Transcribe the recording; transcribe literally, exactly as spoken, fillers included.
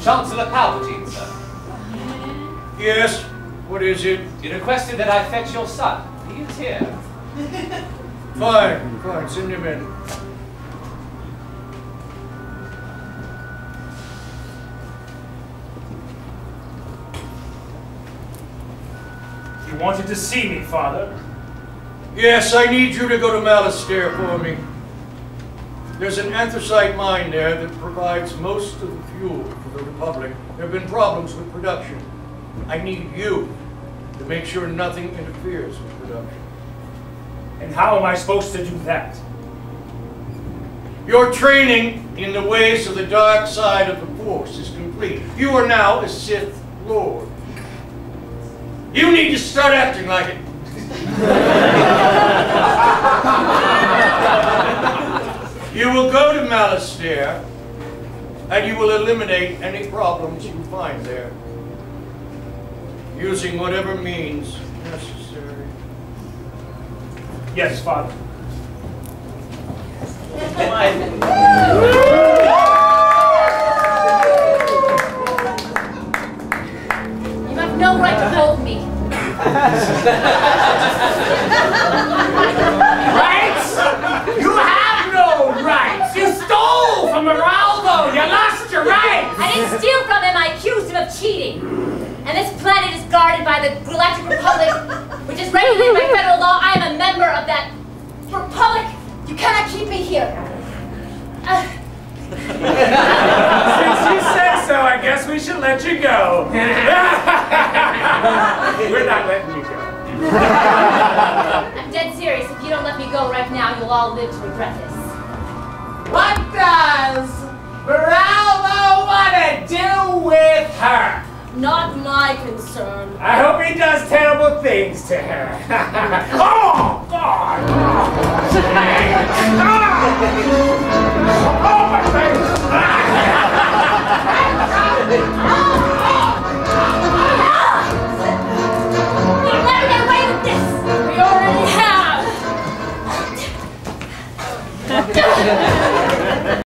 Chancellor Palpatine, sir. Yes, what is it? You requested that I fetch your son. He is here. Fine, fine, send him in. You wanted to see me, Father? Yes, I need you to go to Malastare for me. There's an anthracite mine there that provides most of the fuel for the Republic. There have been problems with production. I need you to make sure nothing interferes with production. And how am I supposed to do that? Your training in the ways of the dark side of the Force is complete. You are now a Sith Lord. You need to start acting like it. You will go to Malastare, and you will eliminate any problems you find there, using whatever means necessary. Yes, Father. You have no right to hold me. Right? You have. Rights. You stole from Geraldo! You lost your rights! I didn't steal from him, I accused him of cheating. And this planet is guarded by the Galactic Republic, which is regulated by federal law. I am a member of that Republic. You cannot keep me here. Uh. Since you said so, I guess we should let you go. We're not letting you go. I'm dead serious. If you don't let me go right now, you'll all live to regret this. What does Geraldo want to do with her? Not my concern. I hope he does terrible things to her. Oh, God! Oh, my face!